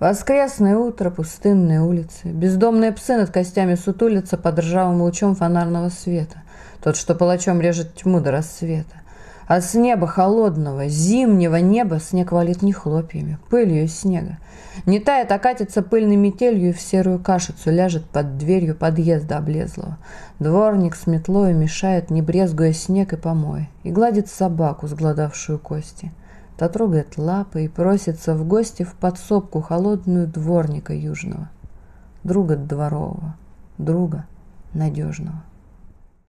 Воскресное утро, пустынные улицы. Бездомные псы над костями сутулятся под ржавым лучом фонарного света. Тот, что палачом режет тьму до рассвета. А с неба холодного, зимнего неба снег валит не хлопьями, пылью из снега. Не тает, а катится пыльной метелью и в серую кашицу ляжет под дверью подъезда облезлого. Дворник с метлою мешает, не брезгуя снег и помои, и гладит собаку, сгладавшую кости. Та трогает лапы и просится в гости в подсобку холодную дворника южного, друга дворового, друга надежного.